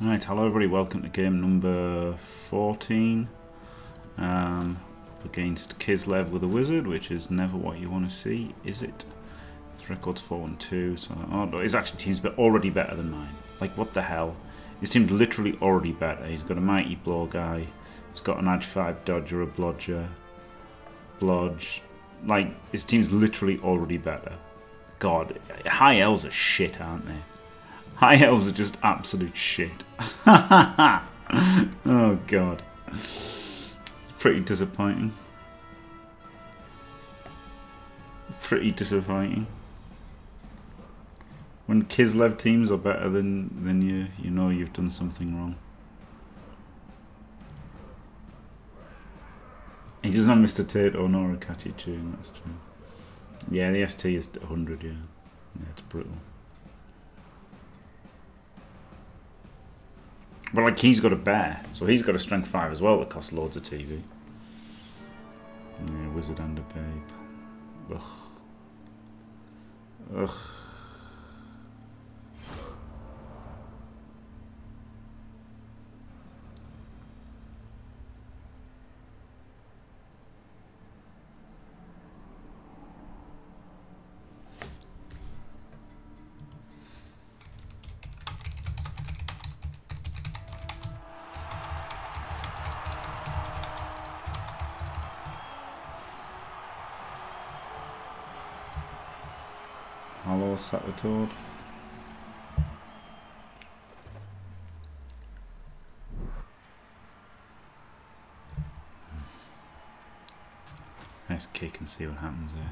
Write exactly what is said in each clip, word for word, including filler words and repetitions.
Alright, hello everybody, welcome to game number fourteen. Um, up against Kislev with a wizard, which is never what you want to see, is it? His record's four and two, so... Oh, no, his action team's already better than mine. Like, what the hell? His team's literally already better. He's got a mighty blow guy. He's got an edge five dodger, a blodger. Blodge. Like, his team's literally already better. God, High Elves are shit, aren't they? High Elves are just absolute shit. Oh, God. It's pretty disappointing. Pretty disappointing. When Kislev teams are better than, than you, you know you've done something wrong. He doesn't have Mister TAYTO nor a catchy tune, that's true. Yeah, the S T is one hundred, yeah. Yeah, it's brutal. But, like, he's got a bear, so he's got a strength five as well that costs loads of T V. Yeah, wizard and a babe. Ugh. Ugh. Hello, Sattertord. Nice kick and see what happens there.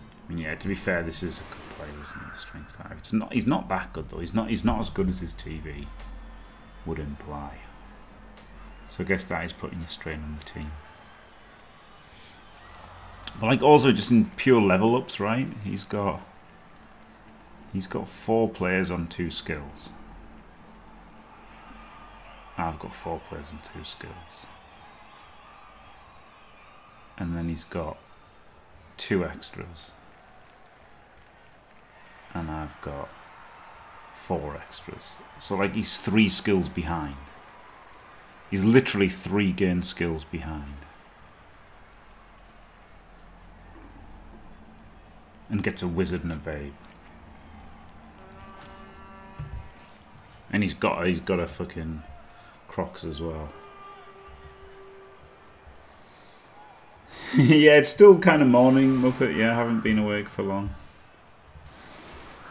I mean, yeah, to be fair, this is a good player, isn't it? Strength five. It's not. He's not that good though. He's not. He's not as good as his T V would imply. So I guess that is putting a strain on the team. But, like, also just in pure level ups, right? He's got he's got four players on two skills. I've got four players on two skills. And then he's got two extras. And I've got four extras. So, like, he's three skills behind. He's literally three gain skills behind. And gets a wizard and a babe. And he's got he's got a fucking Crocs as well. Yeah, it's still kind of morning, Muppet. Yeah, I haven't been awake for long.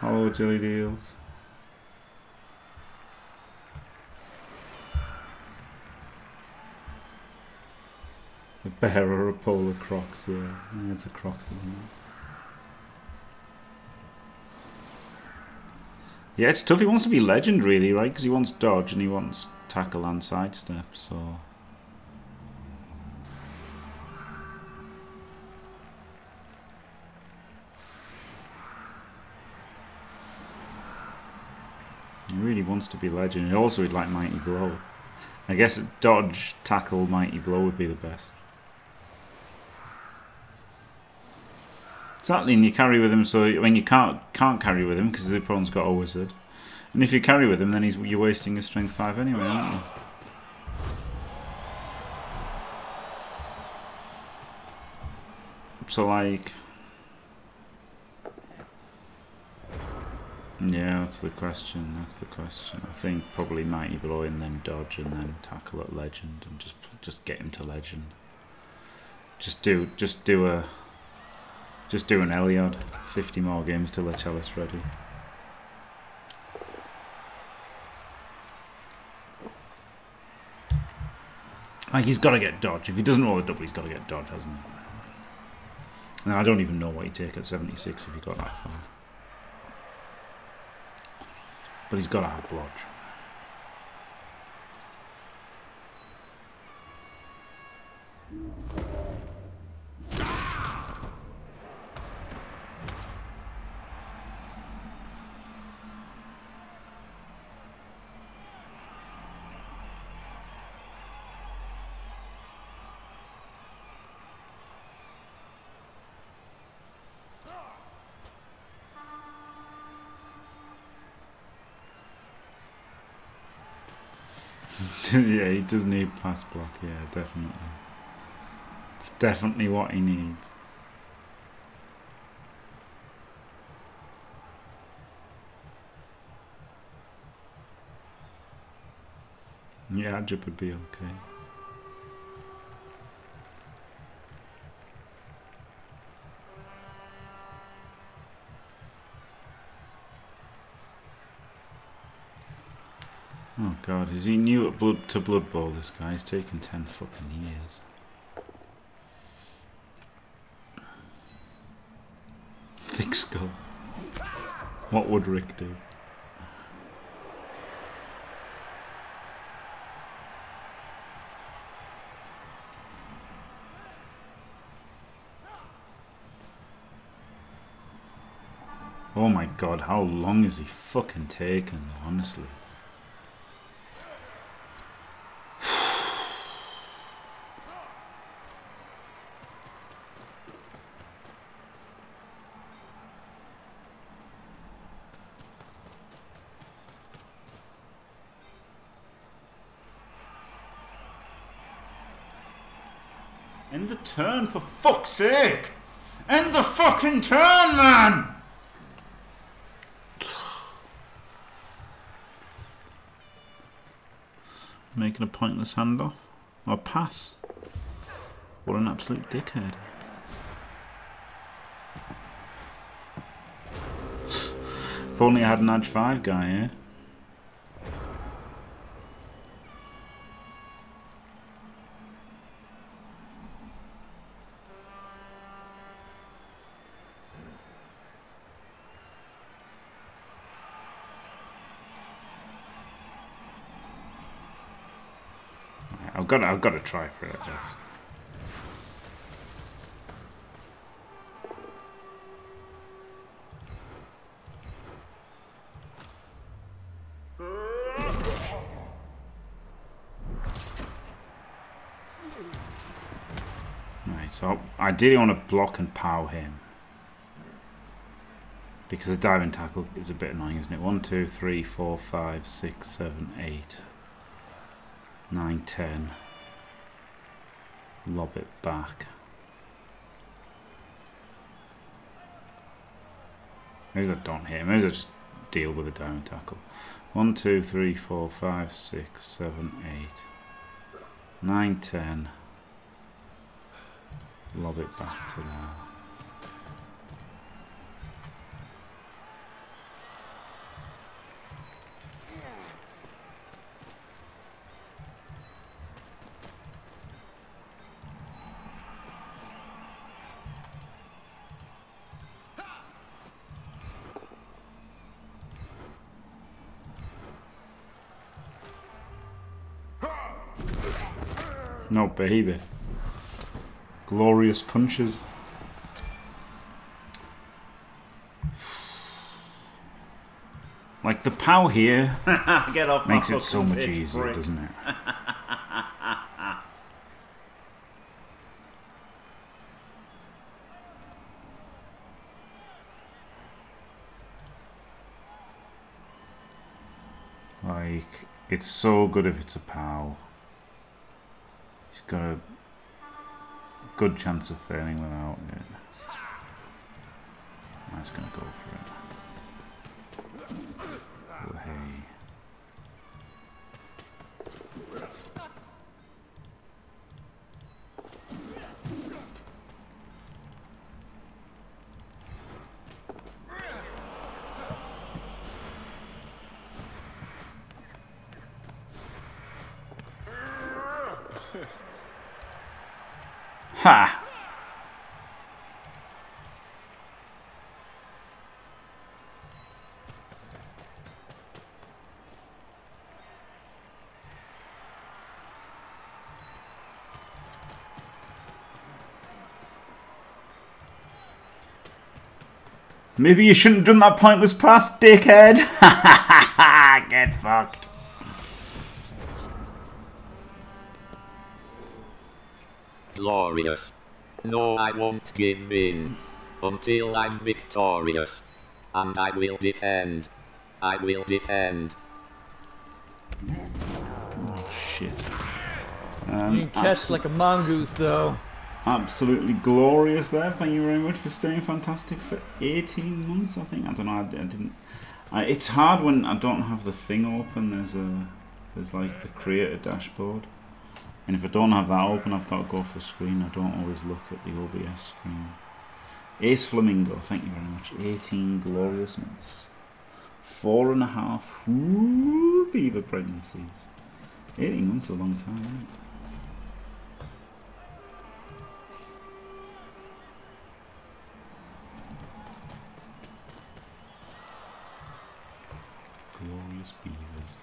Hello, Jelly Deals. A bear or a polar Crocs, yeah. Yeah, it's a Crocs, isn't it? Yeah, it's tough. He wants to be legend, really, right? Because he wants dodge and he wants tackle and sidestep, so... He really wants to be legend. And also he'd like mighty blow. I guess dodge, tackle, mighty blow would be the best. Exactly, and you carry with him, so I mean you can't can't carry with him because the opponent's got a wizard, and if you carry with him, then he's you're wasting his strength five anyway, aren't you? So, like, yeah, that's the question. That's the question. I think probably mighty blow and then dodge and then tackle at legend and just just get him to legend. Just do just do a. Just do an Elliot, fifty more games till they're chalice ready. Like, he's got to get dodge. If he doesn't roll a double, he's got to get dodge, hasn't he? Now, I don't even know what he'd take at seventy-six if he got that far. But he's got to have blodge. Yeah, he does need pass block, yeah, definitely. It's definitely what he needs. Yeah, Adjib would be okay. Oh god, is he new at blood to Blood Bowl, this guy? He's taken ten fucking years. Thick skull. What would Rick do? Oh my god, how long is he fucking taking, honestly? End the turn, for fuck's sake! End the fucking turn, man! Making a pointless handoff. Or pass. What an absolute dickhead. If only I had an Edge five guy here. I've got, to, I've got to try for it, I guess. Right, so I ideally want to block and pow him. Because the diving tackle is a bit annoying, isn't it? one, two, three, four, five, six, seven, eight. nine, ten. Lob it back. Maybe I don't hit him. Maybe I just deal with a down tackle. one, two, three, four, five, six, seven, eight, nine, ten. Lob it back to there. No baby. Glorious punches. Like the pow here. Get off makes my it so much easier, break. Doesn't it? Like, it's so good if it's a pow. He's got a good chance of failing without it. I'm just going to go for it. Oh, hey. Ha! Maybe you shouldn't have done that pointless pass, dickhead! Ha ha ha! Get fucked! Glorious. No, I won't give in. Until I'm victorious. And I will defend. I will defend. Oh, shit. Um, you can catch like a mongoose, though. Absolutely glorious there. Thank you very much for staying fantastic for eighteen months, I think. I don't know, I, I didn't... I, it's hard when I don't have the thing open. There's a... There's like the creator dashboard. And if I don't have that open, I've got to go off the screen. I don't always look at the O B S screen. Ace Flamingo, thank you very much. eighteen glorious months. Four and a half whoo, beaver pregnancies. eighteen months is a long time, isn't it? Glorious beavers.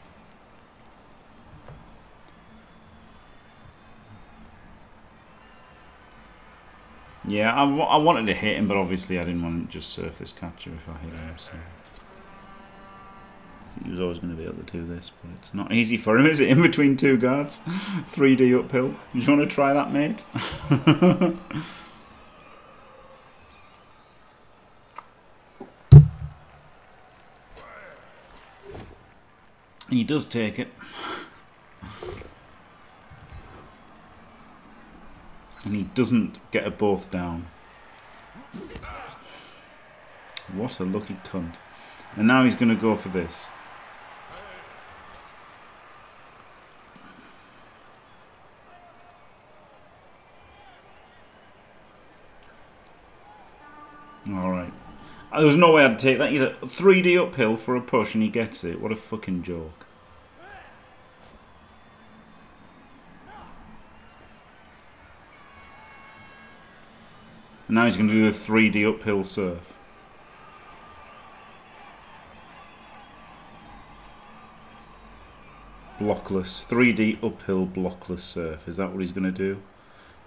Yeah, I, w I wanted to hit him, but obviously I didn't want to just surf this catcher if I hit him. So. He was always going to be able to do this, but it's not easy for him, is it? In between two guards, three D uphill. Do you want to try that, mate? He does take it. And he doesn't get a both down. What a lucky cunt. And now he's going to go for this. Alright. There was no way I'd take that either. three D uphill for a push and he gets it. What a fucking joke. And now he's going to do the three D uphill surf. Blockless. three D uphill blockless surf. Is that what he's going to do?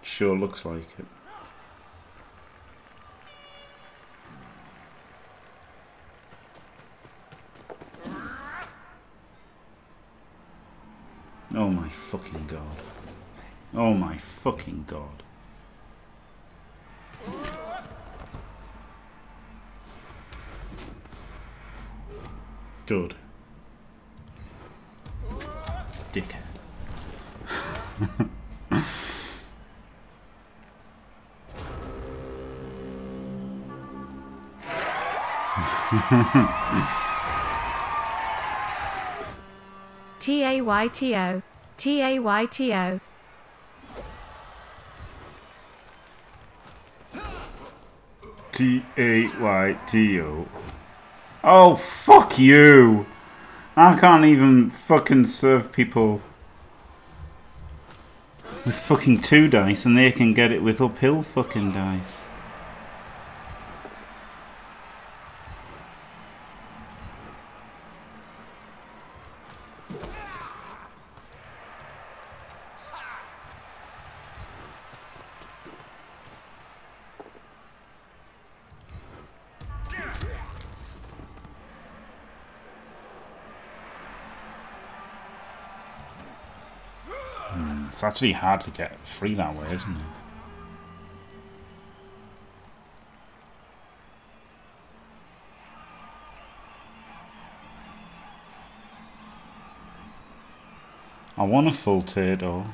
Sure looks like it. Oh my fucking god. Oh my fucking god. Good. Dickhead. T A Y T O. T A Y T O. T A Y T O. Oh, fuck you! I can't even fucking serve people with fucking two dice and they can get it with uphill fucking dice. It's actually hard to get free that way, isn't it? I want a full Tato.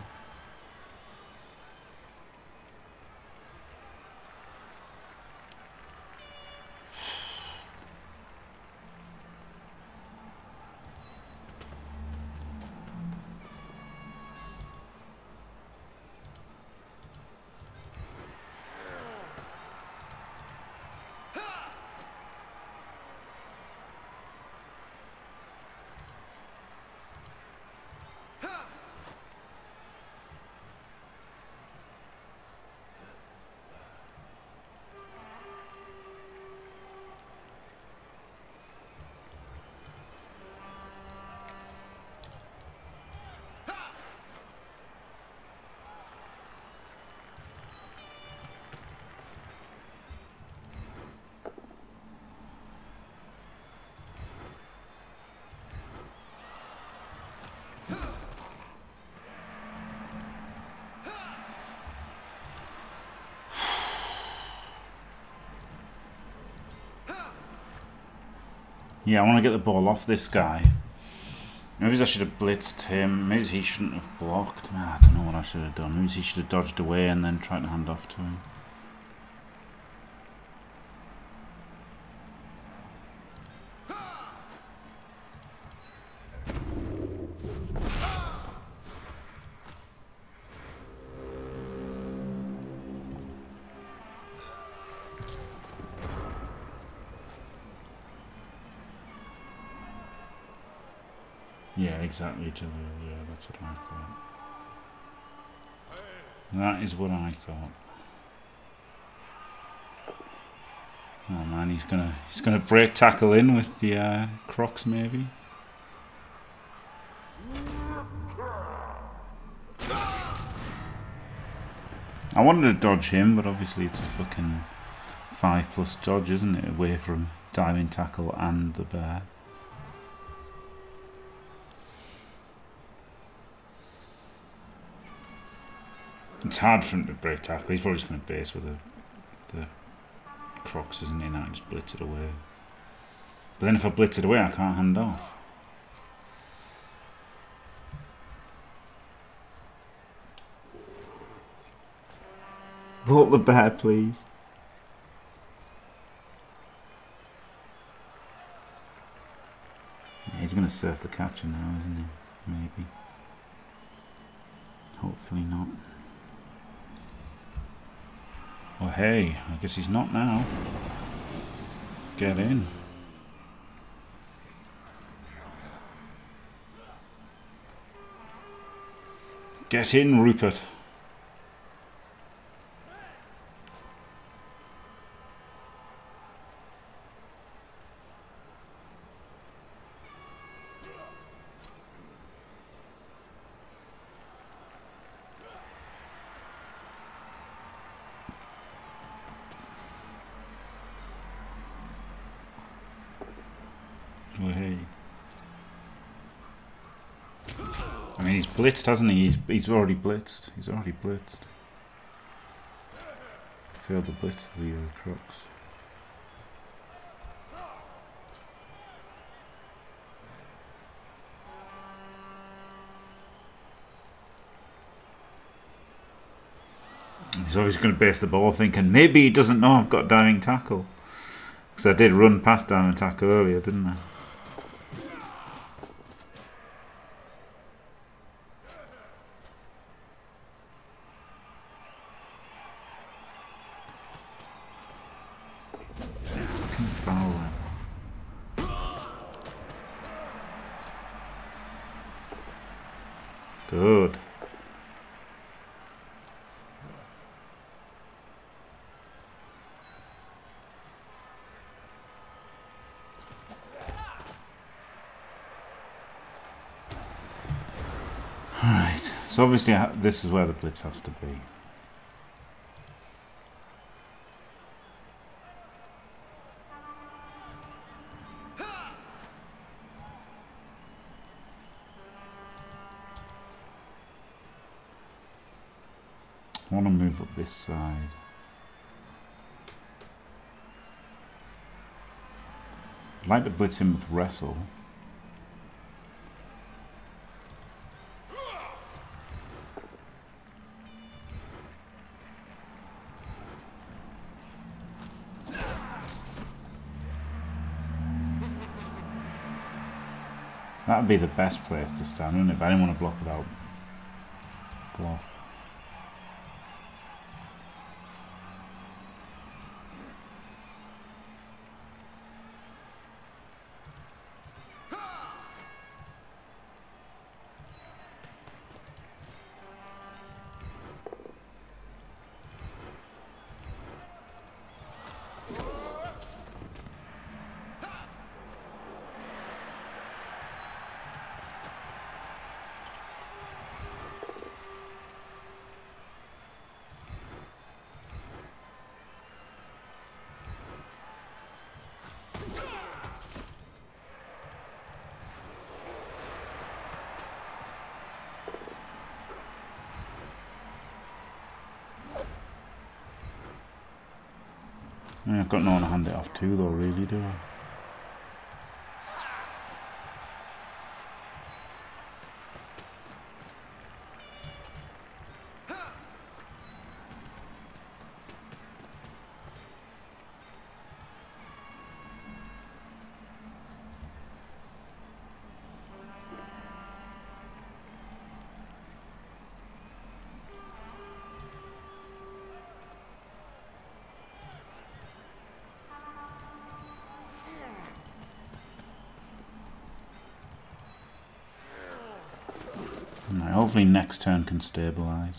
Yeah, I want to get the ball off this guy. Maybe I should have blitzed him. Maybe he shouldn't have blocked. I don't know what I should have done. Maybe he should have dodged away and then tried to hand off to him. Exactly to the, yeah, that's what I thought. That is what I thought. Oh man, he's gonna he's gonna break tackle in with the uh, Crocs maybe. I wanted to dodge him, but obviously it's a fucking five plus dodge, isn't it? Away from diving tackle and the bear. It's hard for him to break tackle. He's probably just going to base with the, the Crocs, isn't he? And I just blitz it away. But then if I blitz it away, I can't hand off. Block the bear, please. Yeah, he's going to surf the catcher now, isn't he? Maybe. Hopefully not. Oh hey, I guess he's not now. Get in. Get in, Rupert. Blitzed, hasn't he? He's, he's already blitzed. He's already blitzed. Failed the blitz of the uh, Crocs. He's obviously going to base the ball thinking, maybe he doesn't know I've got diving tackle. Because I did run past diving tackle earlier, didn't I? Good. Alright, so obviously I, this is where the blitz has to be. Up this side. I'd like to blitz him with wrestle. That'd be the best place to stand, wouldn't it? But I didn't want to block without block. I've got no one to hand it off to though, really, do I? hopefully next turn can stabilize.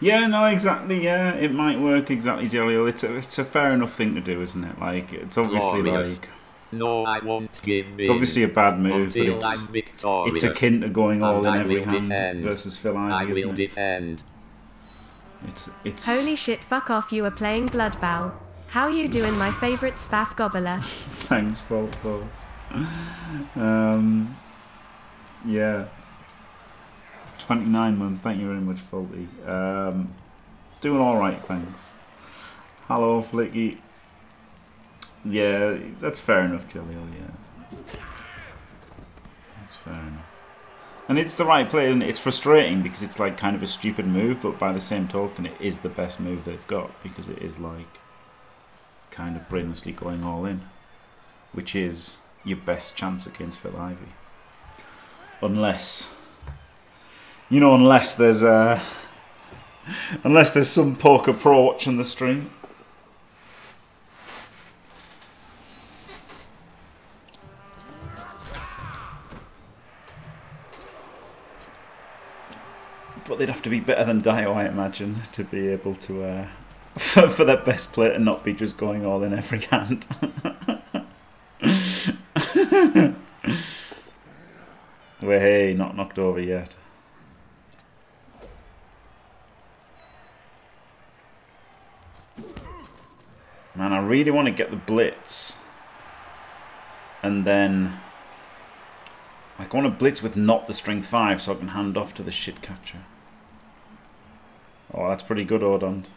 Yeah, no, exactly, yeah, it might work exactly, Jelly. It's a, it's a fair enough thing to do, isn't it? Like, it's obviously Glorious. like... No, I won't give in. It's obviously a bad move, but it's, it's akin to going all and in I every hand defend. versus Phil Ivey, I will isn't it? defend. It's, it's... Holy shit, fuck off, you are playing Blood Bowl. How you doing, my favourite spaff gobbler? Thanks, Bolt Balls. Um, yeah. twenty-nine months, thank you very much, Faulty. Um, doing alright, thanks. Hello, Flicky. Yeah, that's fair enough, Jaleel, yeah. That's fair enough. And it's the right play, isn't it? It's frustrating because it's like kind of a stupid move, but by the same token, it is the best move they've got because it is like kind of brainlessly going all in, which is your best chance against Phil Ivey. Unless... You know, unless there's a, unless there's some poker approach in the stream. But they'd have to be better than Dio, I imagine, to be able to, uh, for, for their best play to not be just going all in every hand. We're hey, not knocked over yet. Man, I really want to get the blitz. And then... Like, I want to blitz with not the string five so I can hand off to the shit catcher. Oh, that's pretty good, Odond.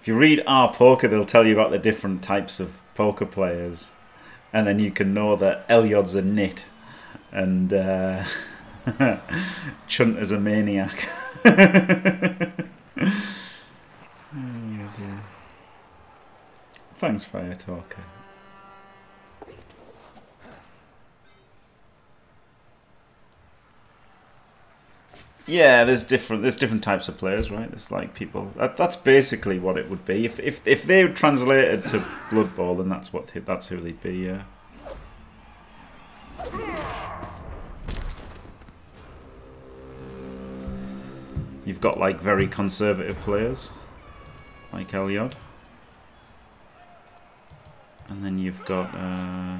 If you read Our Poker, they'll tell you about the different types of poker players. And then you can know that Elliot's a nit. And, uh... Chunter's a maniac. Oh, dear. Thanks, Fire Talker. Yeah, there's different there's different types of players, right? There's like people that that's basically what it would be. If if if they translated to Blood Bowl, then that's what that's who they'd be, yeah. You've got like very conservative players, like Elliot. And then you've got uh,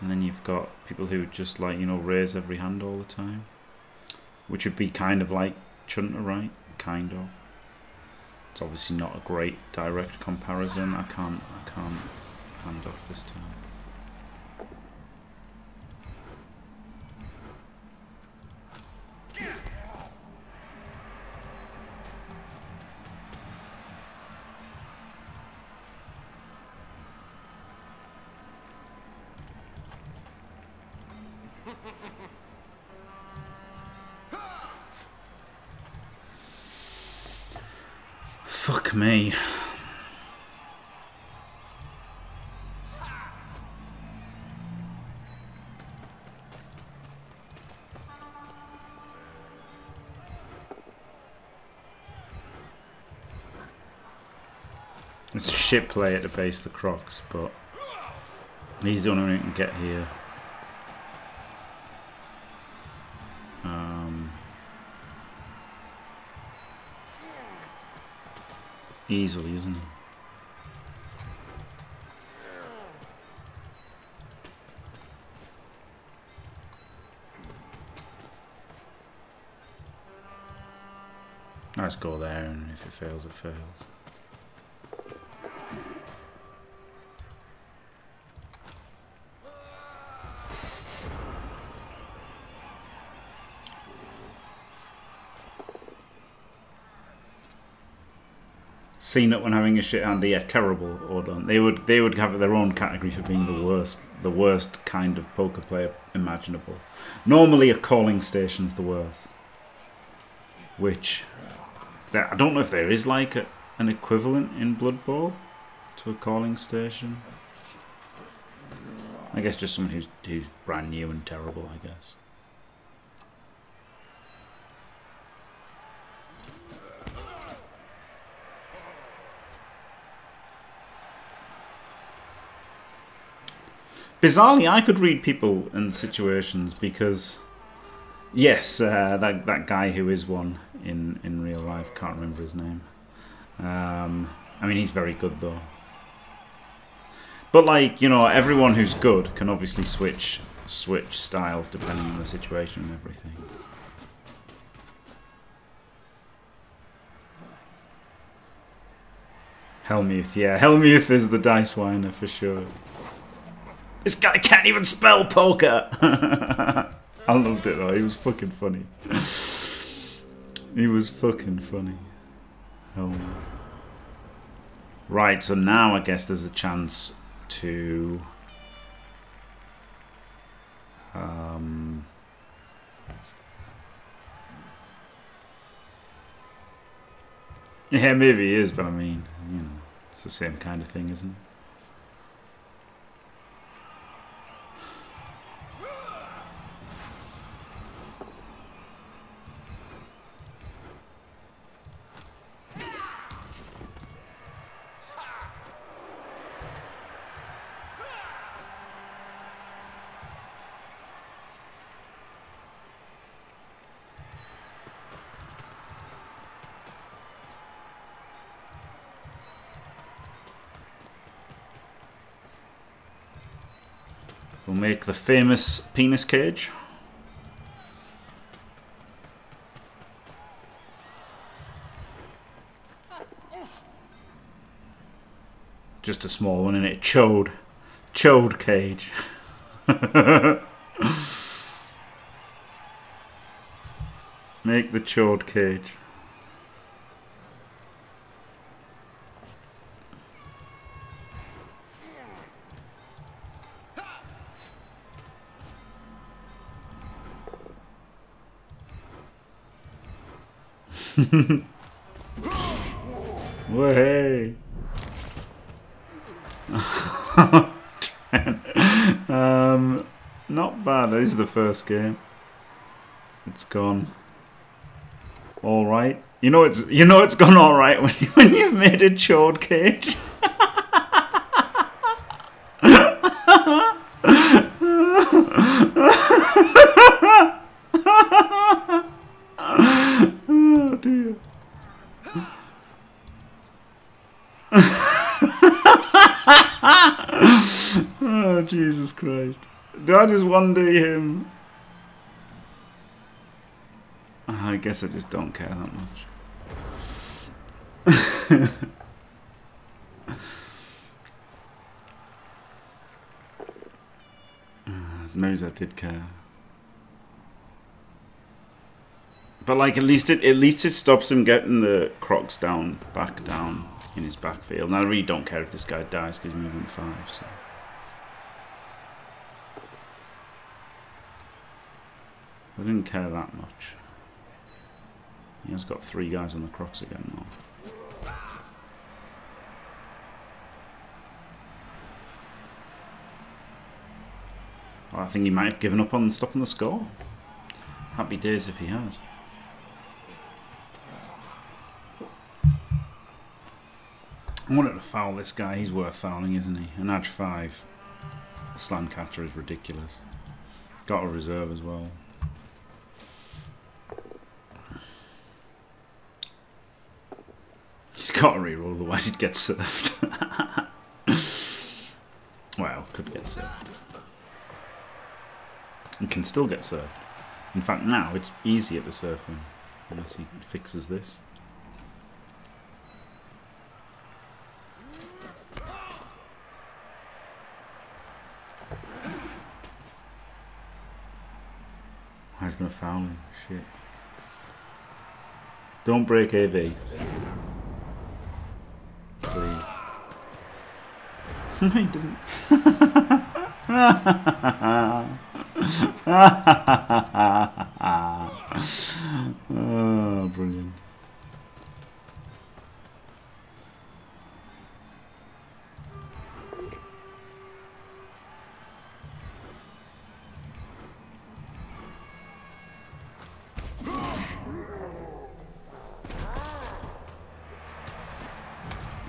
and then you've got people who just like, you know, raise every hand all the time, which would be kind of like Chunter, right? Kind of. It's obviously not a great direct comparison. I can't, I can't hand off this time. Fuck me. It's a shit player to base the Crocs, but he's the only one who can get here. Easily, isn't it? Let's go there, and if it fails, it fails. Seen it when having a shit hand, yeah, terrible, or done. They would they would have their own category for being the worst, the worst kind of poker player imaginable. Normally, a calling station's the worst. Which there, I don't know if there is like a, an equivalent in Blood Bowl to a calling station. I guess just someone who's who's brand new and terrible, I guess. Bizarrely, I could read people and situations because, yes, uh, that that guy who is one in in real life, can't remember his name. Um, I mean, he's very good though. But like, you know, everyone who's good can obviously switch switch styles depending on the situation and everything. Helmuth, yeah, Helmuth is the dice whiner for sure. This guy can't even spell poker! I loved it though, he was fucking funny. He was fucking funny. Helmuth. Right, so now I guess there's a chance to... Um... Yeah, maybe he is, but I mean, you know, it's the same kind of thing, isn't it? We'll make the famous penis cage. Just a small one, innit? Chode. Chode cage. Make the chode cage. Way. um, not bad. This is the first game. It's gone all right. You know it's you know it's gone all right when you, when you've made a chode cage. Jesus Christ. Did I just one day him? I guess I just don't care that much. Maybe I did care. But like at least it at least it stops him getting the crocs down back down in his backfield. And I really don't care if this guy dies because he's movement five, so. I didn't care that much. He has got three guys on the cross again though. Well, I think he might have given up on stopping the score. Happy days if he has. I wanted to foul this guy. He's worth fouling, isn't he? An edge five. A slant catcher is ridiculous. Got a reserve as well. He's got to reroll, otherwise he'd get served. Well, could get served. He can still get served. In fact, now it's easier to serve him unless he fixes this. Oh, he's going to foul him. Shit. Don't break A V. No, he didn't. Oh, brilliant.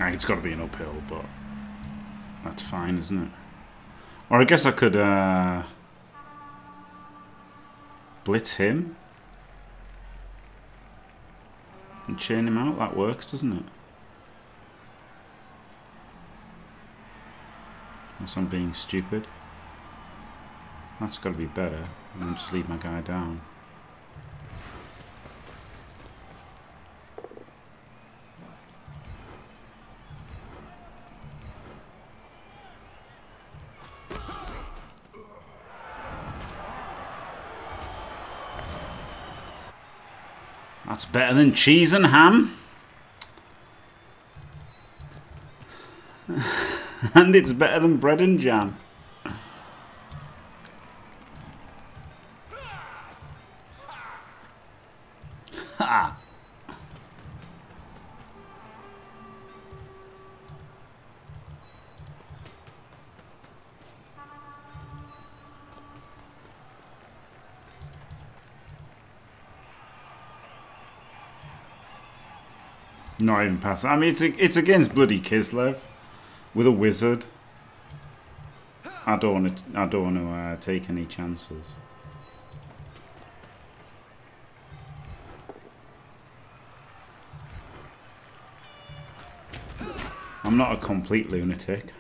It's got to be an uphill, but... That's fine, isn't it? Or I guess I could uh, blitz him and chain him out. That works, doesn't it? Unless I'm being stupid. That's got to be better. I'll just leave my guy down. That's better than cheese and ham. And it's better than bread and jam. Ha! Not even pass. I mean, it's it's against bloody Kislev with a wizard. I don't want to. I don't want to uh, take any chances. I'm not a complete lunatic.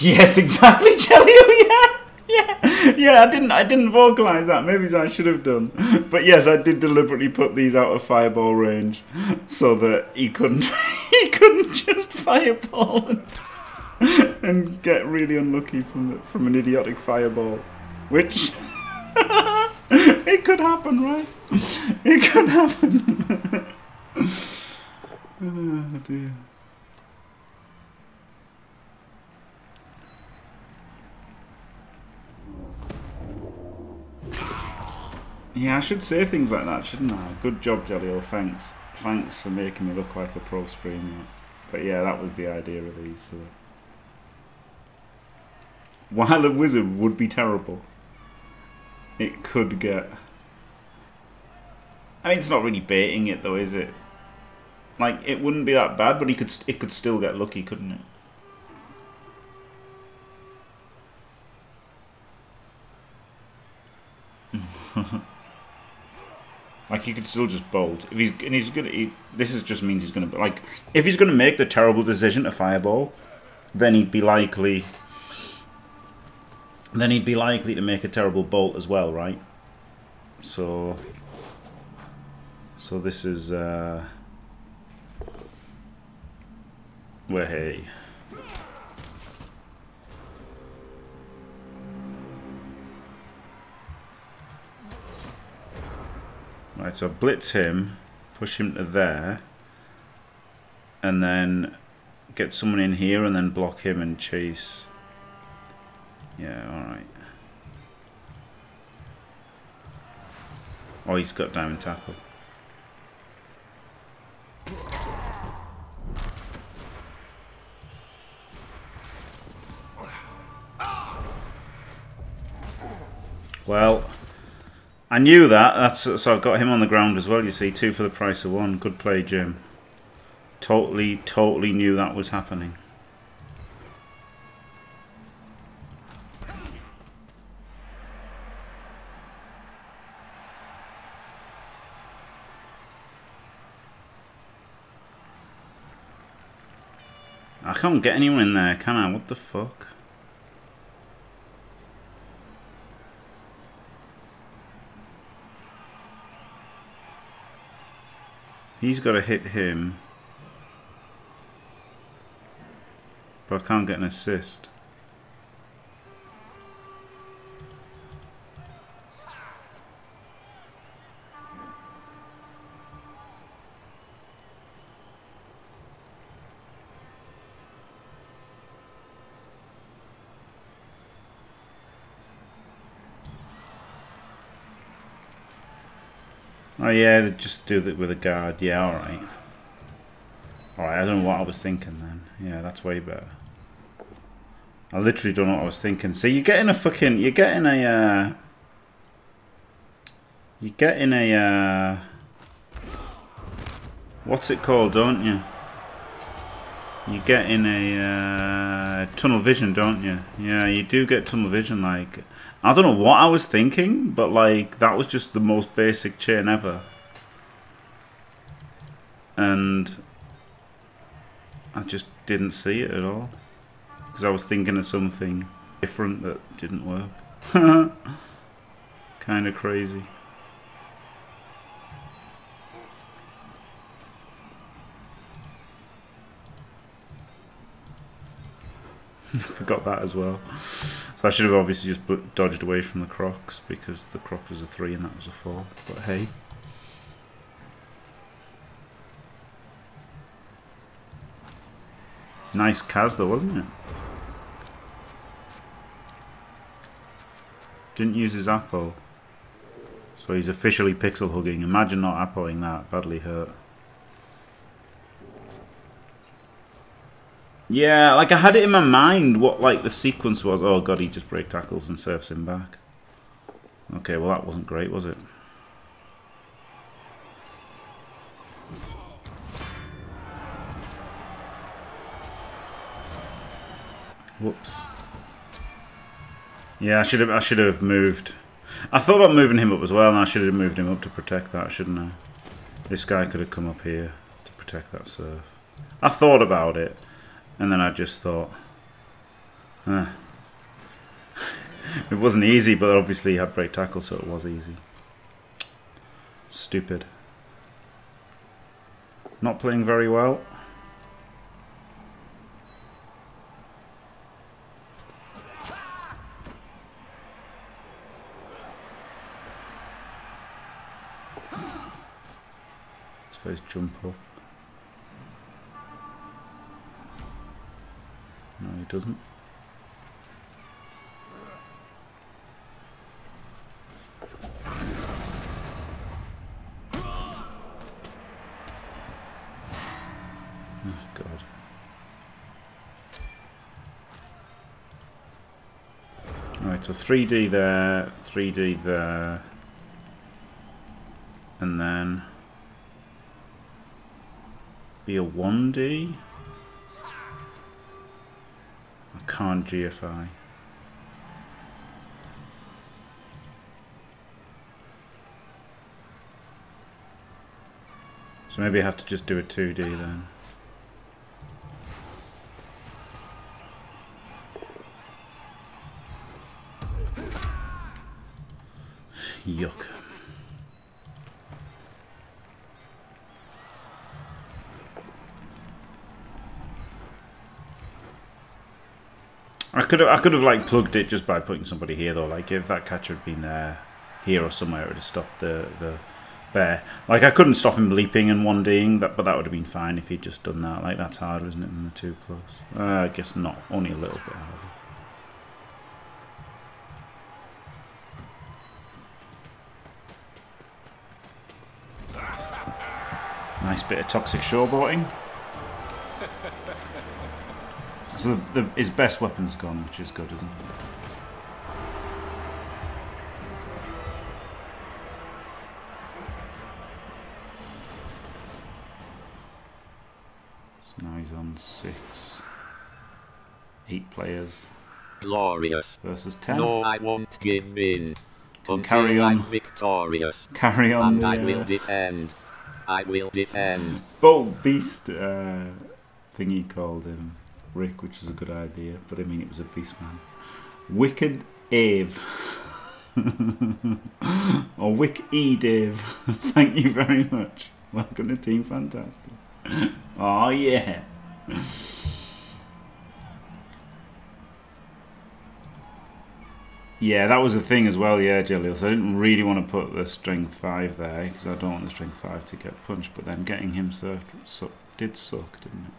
Yes, exactly, Jellio. Yeah. Yeah, I didn't. I didn't vocalise that. Maybe I should have done. But yes, I did deliberately put these out of fireball range, so that he couldn't. He couldn't just fireball and, and get really unlucky from the, from an idiotic fireball, which it could happen, right? It could happen. Oh dear. Yeah, I should say things like that, shouldn't I? Good job, Jellio. Thanks. Thanks for making me look like a pro streamer. But yeah, that was the idea of these. So. While the wizard would be terrible, it could get... I mean, it's not really baiting it, though, is it? Like, it wouldn't be that bad, but he could st it could still get lucky, couldn't it? Like, he could still just bolt. If he's and he's gonna, he, this is just means he's gonna like. If he's gonna make the terrible decision to fireball, then he'd be likely. Then he'd be likely to make a terrible bolt as well, right? So. So this is. Uh, where hey. Right, so blitz him, push him to there, and then get someone in here and then block him and chase. Yeah, alright. Oh, he's got diamond tackle. Well... I knew that, that's, so I've got him on the ground as well, you see. Two for the price of one. Good play, Jim. Totally, totally knew that was happening. I can't get anyone in there, can I? What the fuck? He's got to hit him, but I can't get an assist. Oh yeah, just do that with a guard. Yeah, alright. Alright, I don't know what I was thinking then. Yeah, that's way better. I literally don't know what I was thinking. So you're getting a fucking... You're getting a... Uh, you're getting a... Uh, what's it called, don't you? You get in a uh, tunnel vision, don't you? Yeah, you do get tunnel vision. Like, I don't know what I was thinking, but like that was just the most basic chain ever. And I just didn't see it at all because I was thinking of something different that didn't work. Kind of crazy. I forgot that as well. So I should have obviously just dodged away from the Crocs because the Croc was a three and that was a four. But hey. Nice Kaz though, wasn't it? Didn't use his apple. So he's officially pixel hugging. Imagine not appling that. Badly hurt. Yeah, like I had it in my mind what like the sequence was. Oh god, he just break tackles and surfs him back. Okay, well that wasn't great, was it? Whoops. Yeah, I should have I should have moved. I thought about moving him up as well, and I should have moved him up to protect that, shouldn't I? This guy could have come up here to protect that surf. I thought about it. And then I just thought, eh. It wasn't easy, but obviously he had break tackle, so it was easy. Stupid. Not playing very well. So he's jump up. No, he doesn't. Oh, God. Alright, so three D there, three D there, and then be a one D. Can't G F I. So maybe I have to just do a two D then. Yuck. I could have, I could have like plugged it just by putting somebody here though. Like if that catcher had been there, here or somewhere, it would have stopped the the bear. Like I couldn't stop him leaping and one D'ing, that, but that would have been fine if he'd just done that. Like that's harder, isn't it, than the two plus? Uh, I guess not. Only a little bit harder. Nice bit of toxic showboating. So the, the, his best weapon's gone, which is good, isn't it? So now he's on six. Eight players. Glorious. Versus ten. No, I won't give in. Carry on. I'm victorious. Carry on. And the, I will uh, defend. I will defend. Bold beast uh, thingy called him. Rick, which was a good idea, but I mean it was a beast man. Wicked Ave. Or Wick E Dave. Thank you very much. Welcome to Team Fantastic. Oh yeah. Yeah, that was the thing as well, yeah, Jalil. So I didn't really want to put the strength five there because I don't want the strength five to get punched, but then getting him served suck, did suck, didn't it?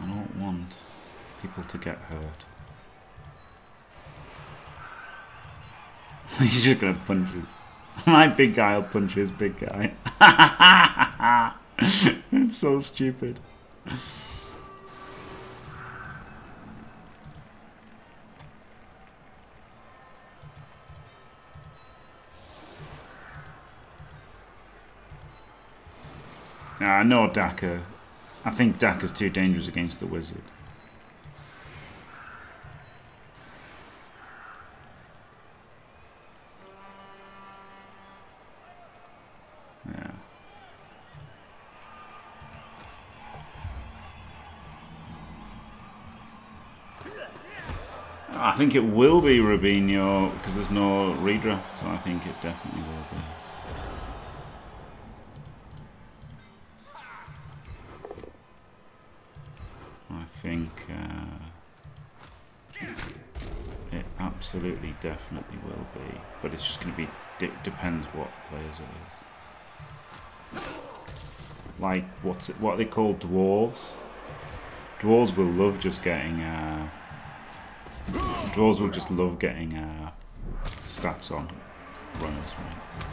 I don't want people to get hurt. He's just gonna punch his. My big guy will punch his big guy. It's so stupid. Ah, no Daka. I think Daka's too dangerous against the wizard. Yeah. I think it will be Rubinho because there's no redraft, so I think it definitely will be. I think uh, it absolutely definitely will be, but it's just going to be, it depends what players it is. Like, what's it, what are they called? Dwarves? Dwarves will love just getting, uh, dwarves will just love getting uh, stats on runners, right?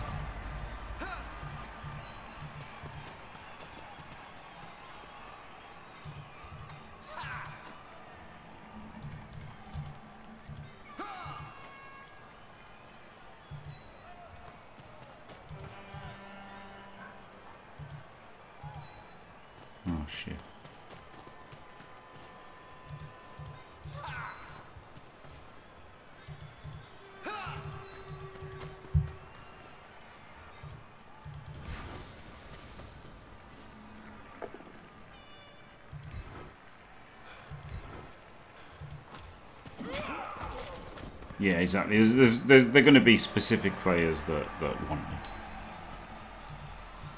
Yeah, exactly. There's, there's, there's, they're going to be specific players that, that want it.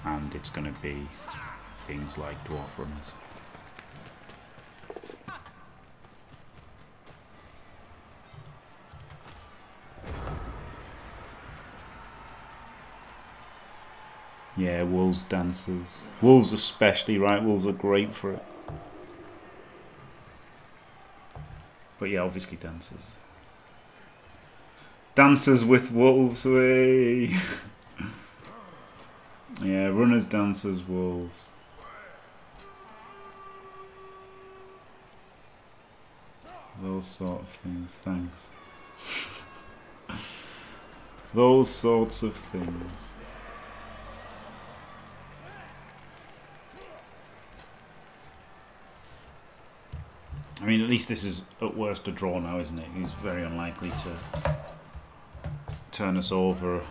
And it's going to be things like dwarf runners. Yeah, wolves, dancers. Wolves especially, right? Wolves are great for it. But yeah, obviously dancers. Dancers with wolves away. Yeah, runners, dancers, wolves. Those sort of things, thanks. Those sorts of things. I mean, at least this is at worst a draw now, isn't it? He's very unlikely to turn us over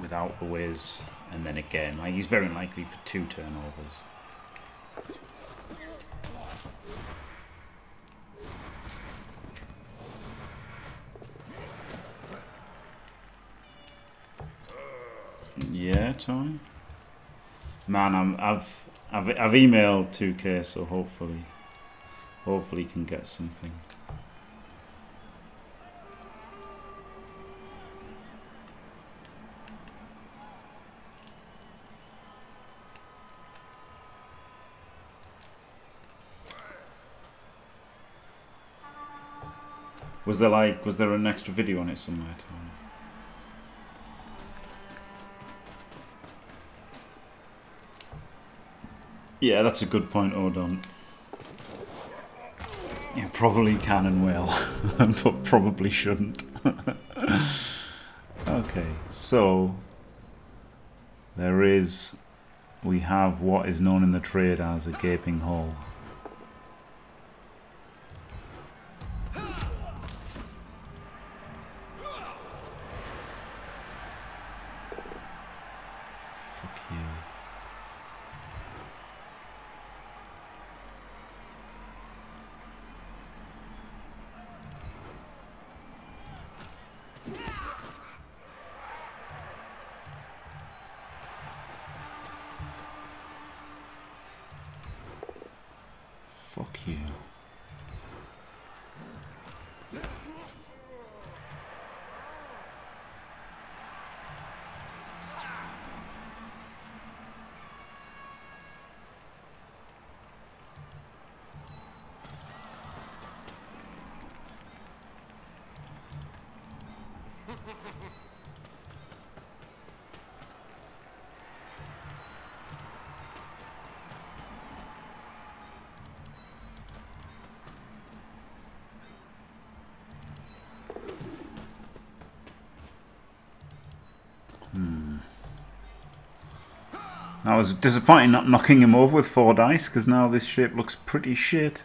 without the whiz, and then again, like, he's very unlikely for two turnovers. Yeah, Tony. Man, I'm, I've I've I've emailed two K, so hopefully, hopefully, can get something. Was there like, was there an extra video on it somewhere? Yeah, that's a good point, Odon. Yeah, probably can and will, but probably shouldn't. Okay, so there is, we have what is known in the trade as a gaping hole. I was disappointed not knocking him over with four dice, because now this shape looks pretty shit.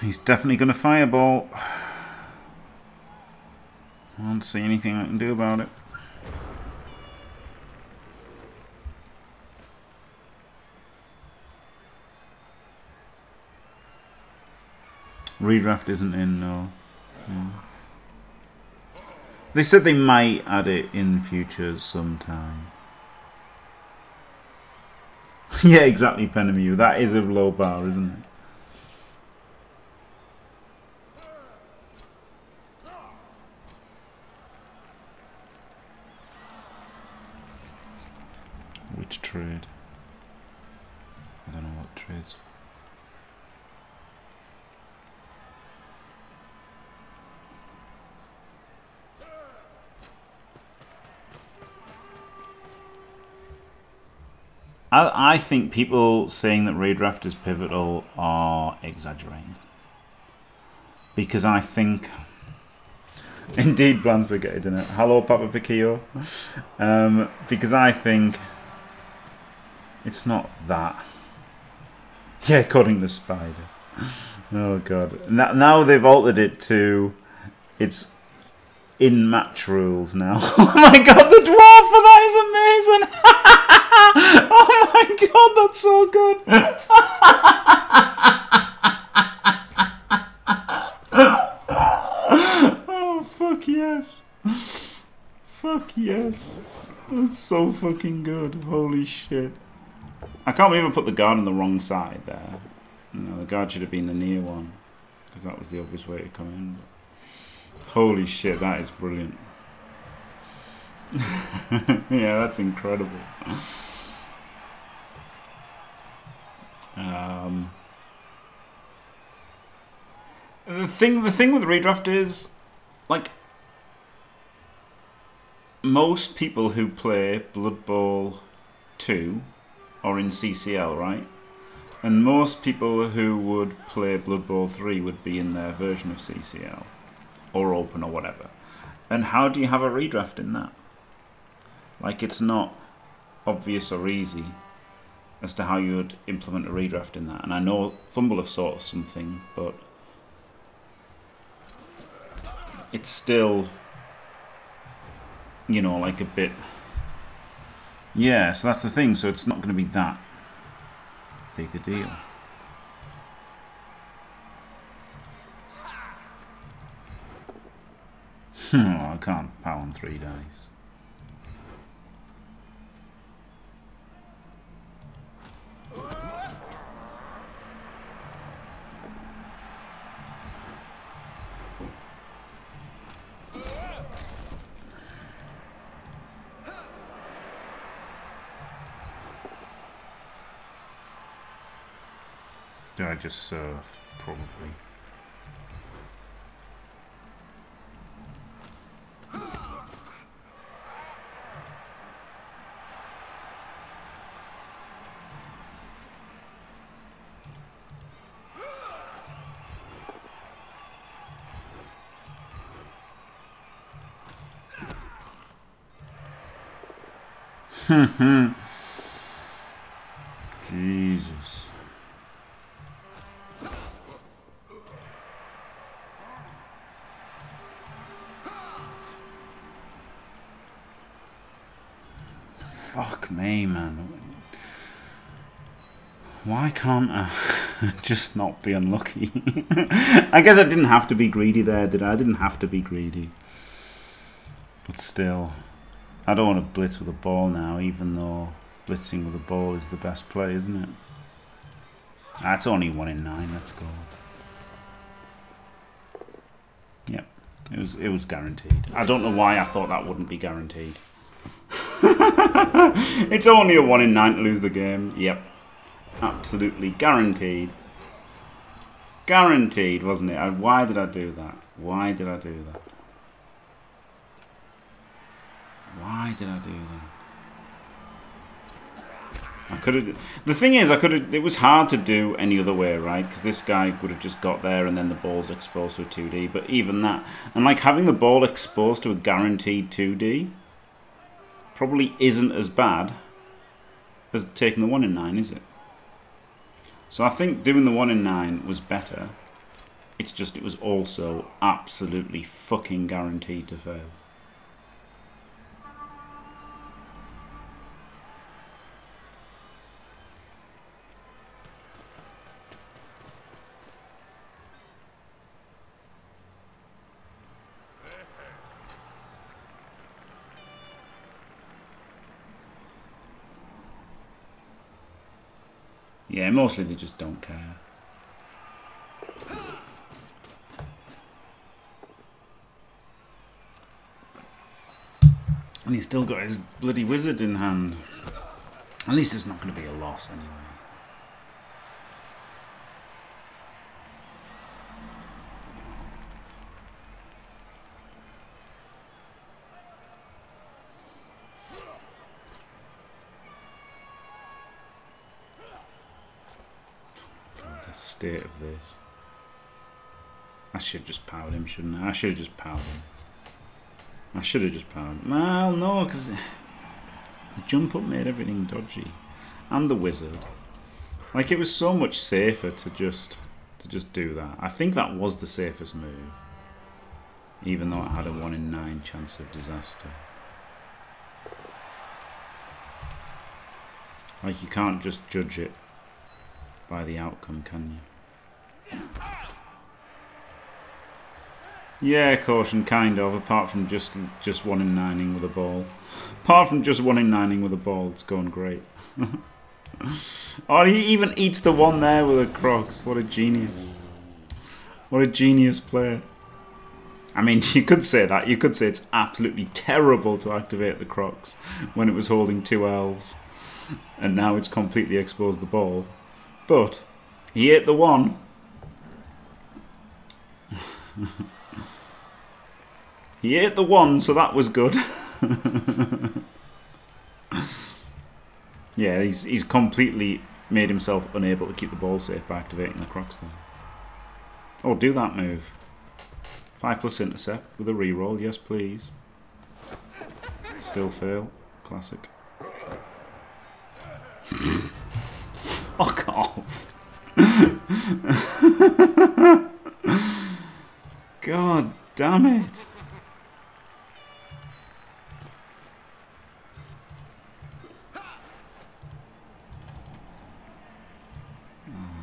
He's definitely going to fireball. I don't see anything I can do about it. Redraft isn't in, no. Yeah. They said they might add it in future sometime. Yeah, exactly, Penemu. That is a low bar, isn't it? Which trade? I don't know what trades. I, I think people saying that redraft is pivotal are exaggerating. Because I think... Indeed, Bland's Brigade, isn't it? Hello, Papa Piquillo. Um, because I think... It's not that. Yeah, according to Spider. Oh, God. Now, now they've altered it to... It's in-match rules now. Oh, my God, the dwarf for that is amazing! Oh, my God, that's so good! Oh, fuck yes. Fuck yes. That's so fucking good. Holy shit. I can't believe I put the guard on the wrong side there. No, the guard should have been the near one, because that was the obvious way to come in. But holy shit, that is brilliant. Yeah, that's incredible. Um, the thing, the thing with redraft is, like, most people who play Blood Bowl two. Or in C C L, right? And most people who would play Blood Bowl three would be in their version of C C L. Or open or whatever. And how do you have a redraft in that? Like, it's not obvious or easy as to how you would implement a redraft in that. And I know Fumble have sort of something, but it's still, you know, like a bit... Yeah, so that's the thing, so it's not going to be that big a deal. Oh, I can't pound three dice. I just surf, probably. Hmm. Jesus. Fuck me, man. Why can't I just not be unlucky? I guess I didn't have to be greedy there, did I? I didn't have to be greedy. But still, I don't want to blitz with a ball now, even though blitzing with a ball is the best play, isn't it? That's only one in nine, let's go. Yep, it was, it was guaranteed. I don't know why I thought that wouldn't be guaranteed. It's only a one in nine to lose the game. Yep. Absolutely guaranteed. Guaranteed, wasn't it? I, why did I do that? Why did I do that? Why did I do that? I could have... The thing is, I could have... It was hard to do any other way, right? Because this guy would have just got there and then the ball's exposed to a two D. But even that... And, like, having the ball exposed to a guaranteed two D... probably isn't as bad as taking the one in nine, is it? So I think doing the one in nine was better. It's just it was also absolutely fucking guaranteed to fail. Yeah, mostly they just don't care. And he's still got his bloody wizard in hand. At least it's not going to be a loss anyway. State of this. I should have just powered him, shouldn't I? I should have just powered him. I should have just powered him. Well, no, because the jump up made everything dodgy. And the wizard. Like, it was so much safer to just to just do that. I think that was the safest move. Even though it had a one in nine chance of disaster. Like, you can't just judge it by the outcome, can you? Yeah, caution, kind of, apart from just just one in nining with a ball. Apart from just one in nining with a ball, it's going great. Oh, he even eats the one there with a Crocs. What a genius. What a genius player. I mean, you could say that. You could say it's absolutely terrible to activate the Crocs when it was holding two elves. And now it's completely exposed the ball. But he hit the one. He hit the one, so that was good. Yeah, he's he's completely made himself unable to keep the ball safe by activating the Crocs there. Oh, do that move. Five plus intercept with a reroll, yes please. Still fail. Classic. Fuck off. God damn it. Oh.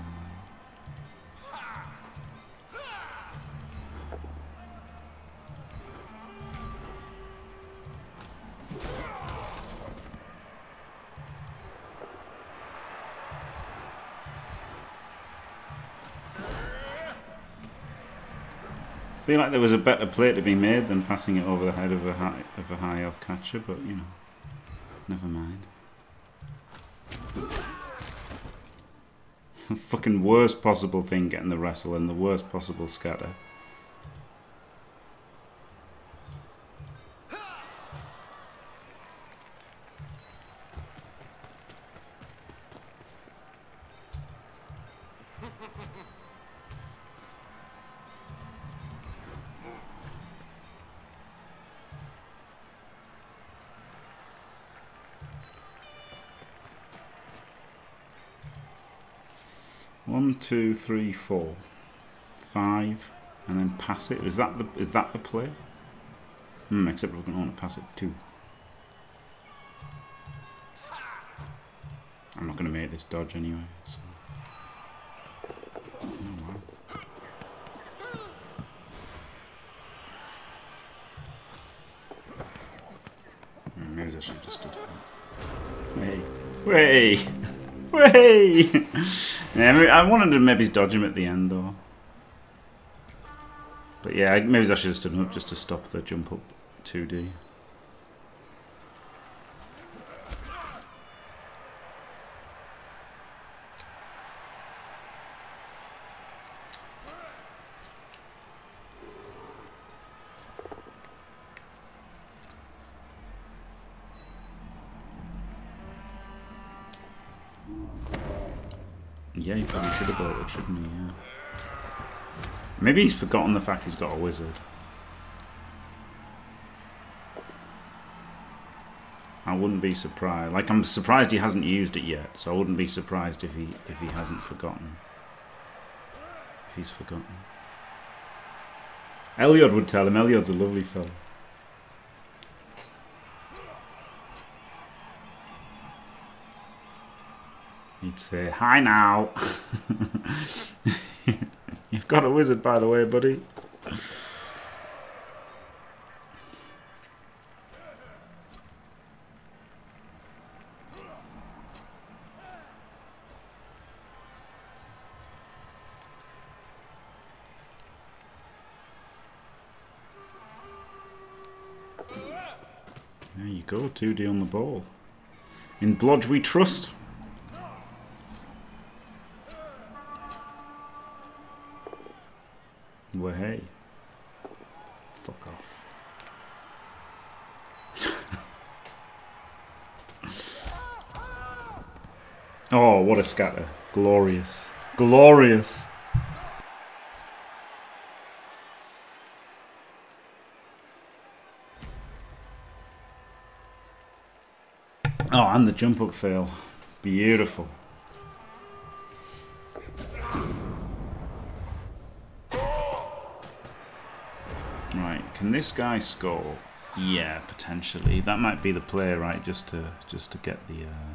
I feel like there was a better play to be made than passing it over the head of a high, of a high off catcher, but you know, never mind. The fucking worst possible thing getting the wrestle and the worst possible scatter. Two, three, four, five, and then pass it. Is that the is that the play? Hmm, except we're going to want to pass it too. I'm not going to make this dodge anyway. So. Oh, wow. Hmm, maybe I should have just do that. Hey, hey. Way! Yeah, I wanted to maybe dodge him at the end though. But yeah, maybe I should have stood him up just to stop the jump up two D. Yeah, he probably should have bought it, shouldn't he? Yeah. Maybe he's forgotten the fact he's got a wizard. I I wouldn't be surprised. Like, I'm surprised he hasn't used it yet, so I wouldn't be surprised if he if he hasn't forgotten. If he's forgotten. Elliot would tell him. Elliot's a lovely fella. He'd say, "Hi now." You've got a wizard, by the way, buddy. There you go, two D on the ball. In Blodge we trust. Well, hey. Fuck off. Oh, what a scatter. Glorious. Glorious. Oh, and the jump up fail. Beautiful. Right, can this guy score? Yeah, potentially. That might be the play, right? Just to just to get the. Uh...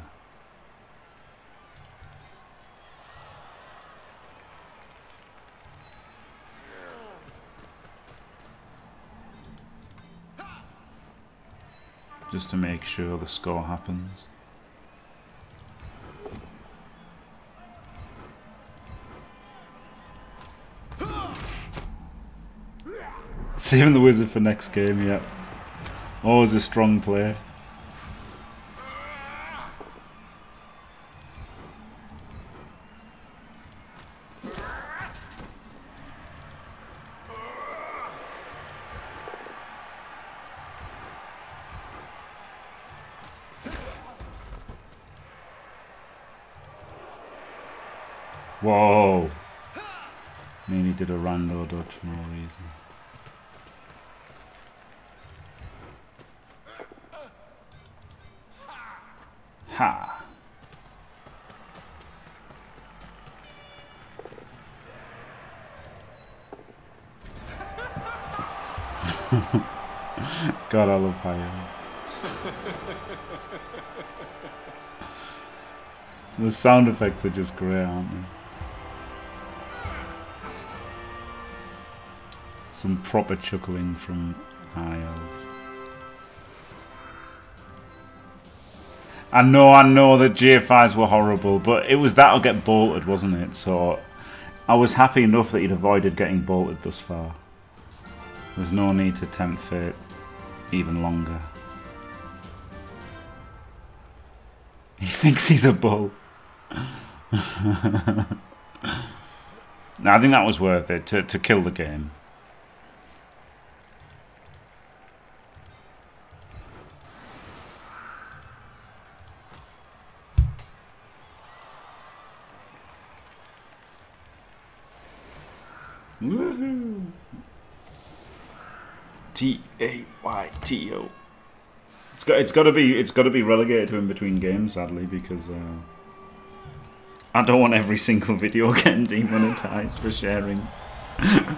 Just to make sure the score happens. Saving the wizard for next game, yeah. Always a strong player. Whoa! Nearly did a rando dodge for no reason. Ha! God, I love High Elves. The sound effects are just great, aren't they? Some proper chuckling from High Elves. I know, I know that J fives were horrible, but it was that'll get bolted, wasn't it? So I was happy enough that he'd avoided getting bolted thus far. There's no need to tempt fate even longer. He thinks he's a bull. No, I think that was worth it to, to kill the game. Woohoo! T A Y T O. It's got. It's got to be. It's got to be relegated to in between games, sadly, because uh, I don't want every single video getting demonetized for sharing,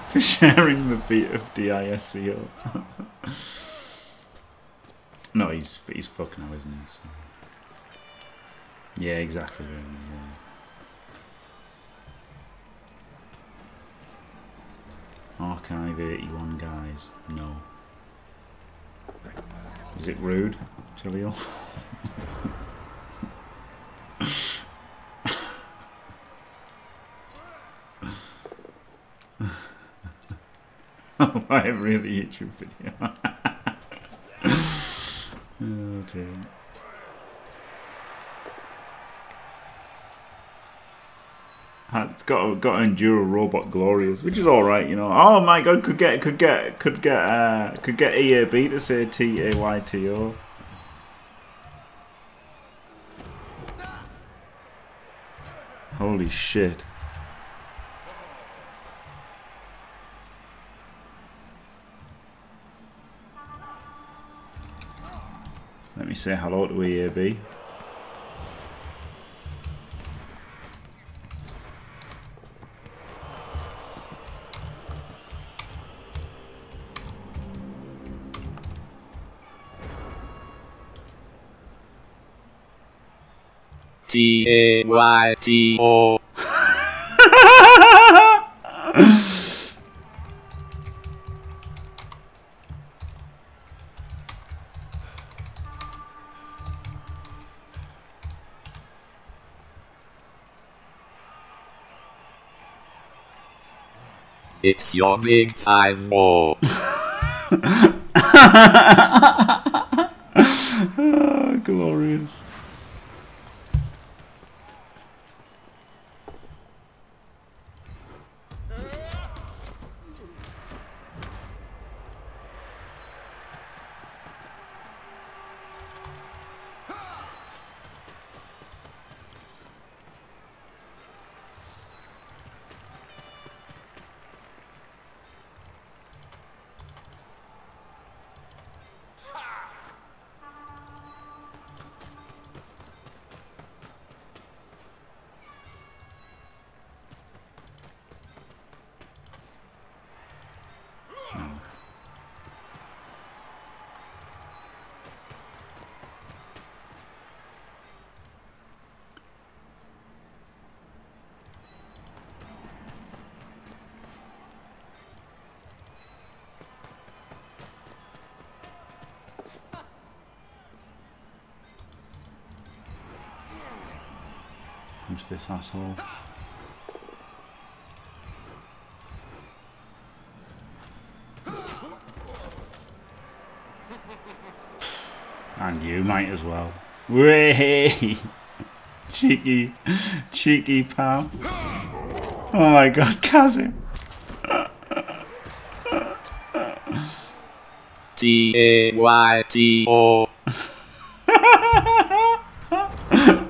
for sharing the beat of D I S C O. No, he's he's fucked now, isn't he? So. Yeah, exactly. Really, yeah. Archive eighty-one guys, no. Is it rude, Chilio? Oh, I really YouTube video. Okay. It's got got to endure a robot glorious, which is all right, you know. Oh my God, could get could get could get uh, could get E A B to say T A Y T O. Holy shit! Let me say hello to E A B. T A Y T O. It's your big five oh. Oh, glorious. This asshole. And you might as well. Way cheeky, cheeky pal. Oh my god, Kazim. T A Y T O.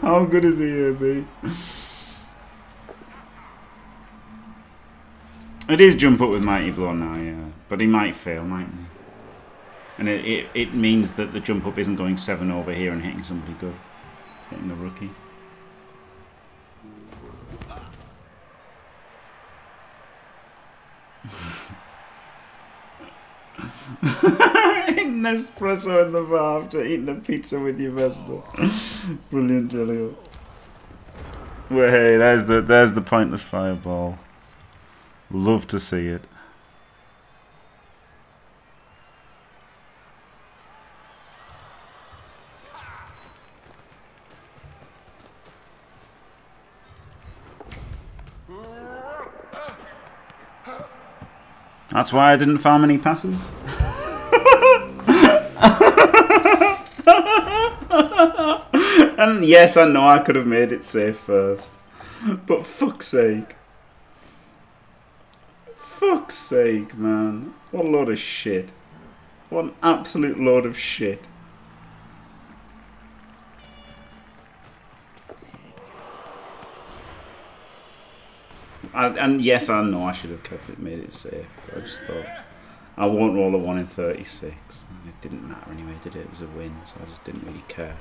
How good is E A B? It is jump up with Mighty Blow now, yeah. But he might fail, mightn't he? And it, it, it means that the jump up isn't going seven over here and hitting somebody good. Hitting the rookie. Eating espresso in the bar after eating a pizza with your vegetable. Brilliant, Elliot. Well, hey, there's the, there's the pointless fireball. Love to see it. That's why I didn't farm any passes. And yes, I know I could have made it safe first. But fuck's sake. Fuck's sake, man. What a load of shit. What an absolute load of shit. I, and yes, I know I should have kept it, made it safe. But I just thought, I won't roll a one in thirty-six. It didn't matter anyway, did it? It was a win, so I just didn't really care.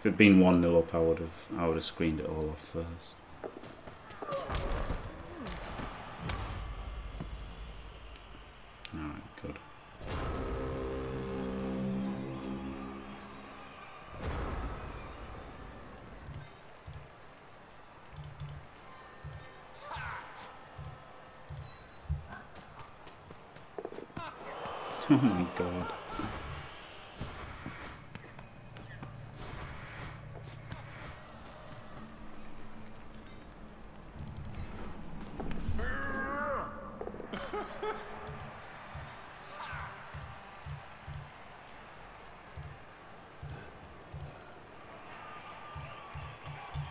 If it had been one nil up, I would have, I would have screened it all off first. Alright, good. Oh my god.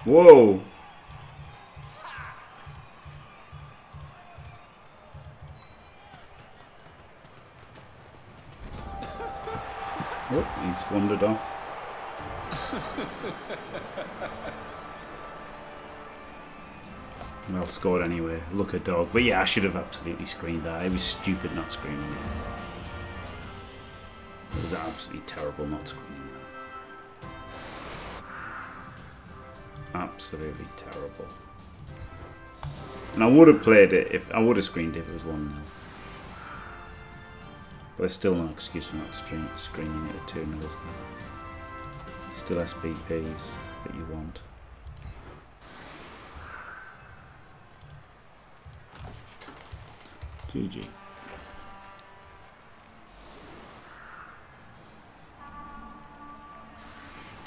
Whoa. Oh, he's wandered off. Well scored anyway. Look a dog. But yeah, I should have absolutely screened that. It was stupid not screening it. It was absolutely terrible not screening that. Absolutely terrible. And I would have played it if I would have screened if it was one nil. But there's still no excuse for not screening it at two nil, is there? Still S B Ps that you want. G G.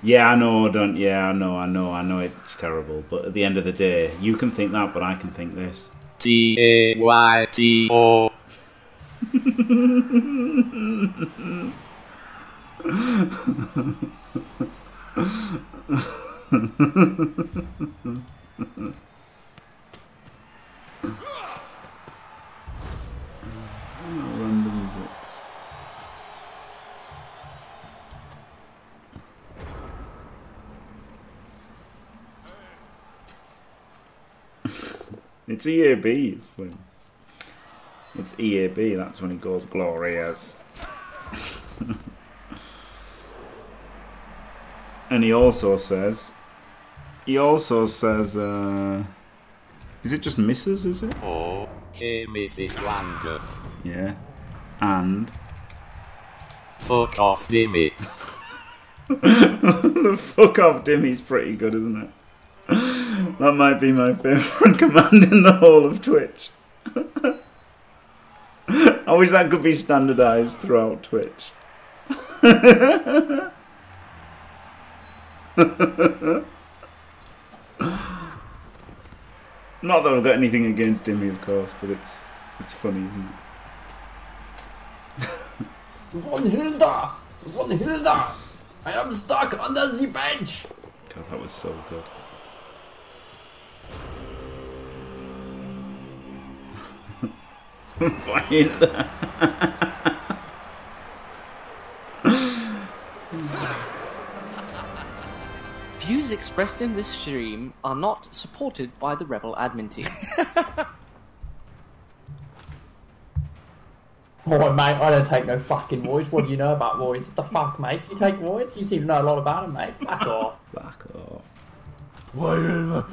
Yeah, I know, don't, yeah, I know, I know, I know it's terrible, but at the end of the day, you can think that, but I can think this. T A Y T O. Random bits. It's E A B's thing. It's E A B, that's when he goes glorious. And he also says, he also says, uh, is it just misses, is it? Oh, he misses Wanger. Yeah. And? Fuck off, Dimmy. The fuck off, Dimmy's pretty good, isn't it? That might be my favourite command in the whole of Twitch. I wish that could be standardised throughout Twitch. Not that I've got anything against Dimmy, of course, but it's it's funny, isn't it? Von Hilda! Von Hilda! I am stuck under the bench! God, that was so good. Von Hilda. Views expressed in this stream are not supported by the Rebel admin team. Oh mate, I don't take no fucking voids. What do you know about voids? What the fuck, mate? You take voids? You seem to know a lot about them, mate. Back off. Back off. What are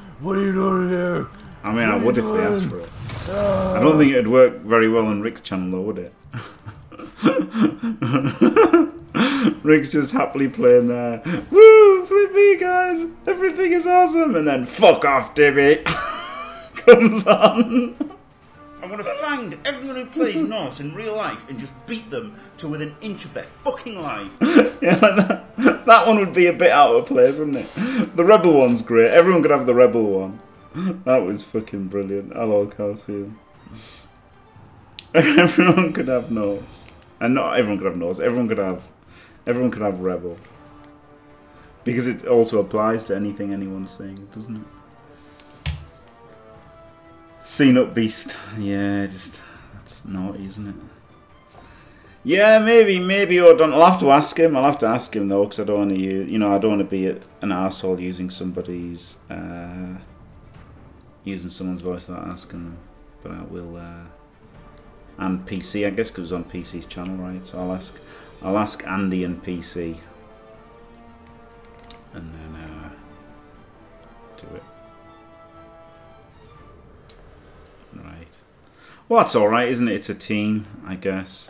you doing here? I mean, I would if they asked for it. I don't think it'd work very well on Rick's channel, though, would it? Rick's just happily playing there. Woo, flip me, guys! Everything is awesome! And then, fuck off, Dimmy! Comes on! I want to find everyone who plays Norse in real life and just beat them to within an inch of their fucking life. Yeah, like that, that one would be a bit out of place, wouldn't it? The Rebel one's great. Everyone could have the Rebel one. That was fucking brilliant. Hello, Calcium. Everyone could have Norse. And not everyone could have Norse. Everyone could have... Everyone could have Rebel. Because it also applies to anything anyone's saying, doesn't it? Scene up beast. Yeah, just... That's naughty, isn't it? Yeah, maybe, maybe or don't. I'll have to ask him. I'll have to ask him, though, because I don't want to use... You know, I don't want to be an arsehole using somebody's... Uh, using someone's voice without asking them, but I will, uh, and P C, I guess, because it was on P C's channel, right? So I'll ask, I'll ask Andy and P C, and then uh, do it. Right. Well, that's all right, isn't it? It's a team, I guess.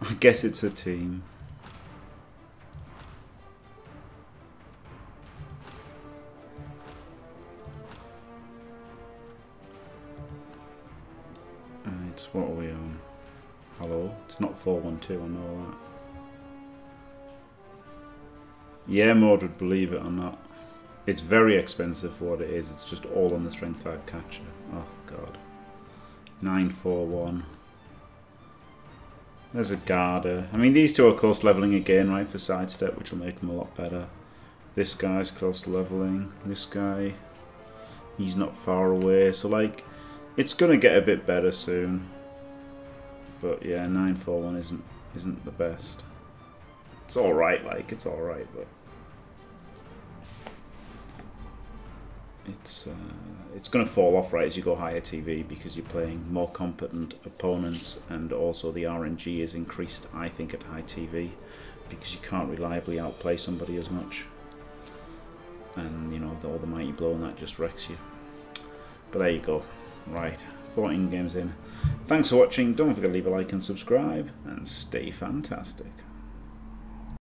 I guess it's a team. What are we on? Hello? It's not four one two, I know that. Yeah, Mord would believe it or not. It's very expensive for what it is. It's just all on the strength five catcher. Oh, God. nine four one. There's a Garda. I mean, these two are close levelling again, right, for sidestep, which will make them a lot better. This guy's close levelling. This guy, he's not far away. So, like... It's gonna get a bit better soon, but yeah, nine four one isn't isn't the best. It's all right, like it's all right, but it's uh, it's going to fall off right as you go higher T V because you're playing more competent opponents, and also the R N G is increased, I think, at high T V because you can't reliably outplay somebody as much. And, you know, all the mighty blow and that just wrecks you. But there you go. Right, fourteen games in. Thanks for watching. Don't forget to leave a like and subscribe, and stay fantastic.